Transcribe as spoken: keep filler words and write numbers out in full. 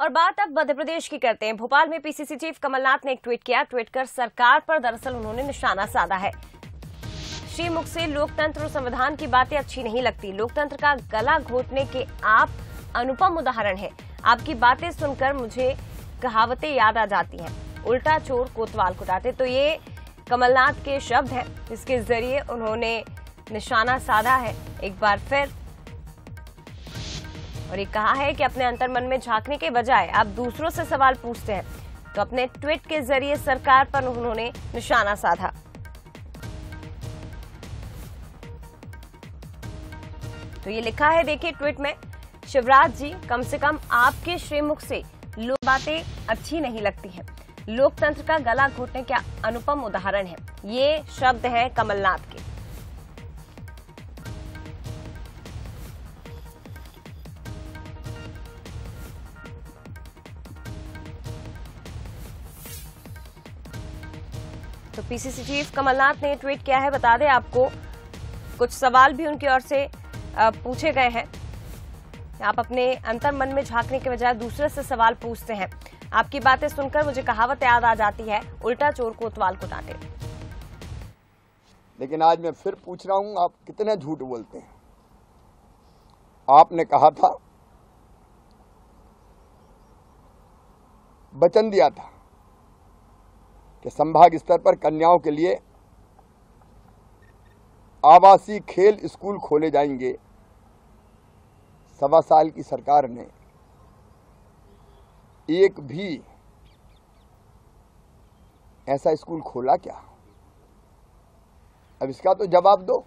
और बात अब मध्य प्रदेश की करते हैं। भोपाल में पीसीसी चीफ कमलनाथ ने एक ट्वीट किया। ट्वीट कर सरकार पर दरअसल उन्होंने निशाना साधा है। श्री मुख से लोकतंत्र और संविधान की बातें अच्छी नहीं लगती। लोकतंत्र का गला घोटने के आप अनुपम उदाहरण है। आपकी बातें सुनकर मुझे कहावतें याद आ जाती हैं। उल्टा चोर कोतवाल कुटाते, तो ये कमलनाथ के शब्द हैं जिसके जरिए उन्होंने निशाना साधा है एक बार फिर। और ये कहा है कि अपने अंतर्मन में झांकने के बजाय आप दूसरों से सवाल पूछते हैं, तो अपने ट्वीट के जरिए सरकार पर उन्होंने निशाना साधा। तो ये लिखा है, देखिए ट्वीट में, शिवराज जी कम से कम आपके श्रीमुख से लोग बातें अच्छी नहीं लगती हैं। लोकतंत्र का गला घोटने का अनुपम उदाहरण है। ये शब्द है कमलनाथ के। तो पीसीसी चीफ कमलनाथ ने ट्वीट किया है। बता दें आपको, कुछ सवाल भी उनकी ओर से पूछे गए हैं। आप अपने अंतर्मन में झांकने के बजाय दूसरे से सवाल पूछते हैं। आपकी बातें सुनकर मुझे कहावत याद आ जाती है, उल्टा चोर कोतवाल को डांटे। लेकिन आज मैं फिर पूछ रहा हूं, आप कितने झूठ बोलते हैं? आपने कहा था, वचन दिया था कि संभाग स्तर पर कन्याओं के लिए आवासीय खेल स्कूल खोले जाएंगे। सवा साल की सरकार ने एक भी ऐसा स्कूल खोला क्या? अब इसका तो जवाब दो।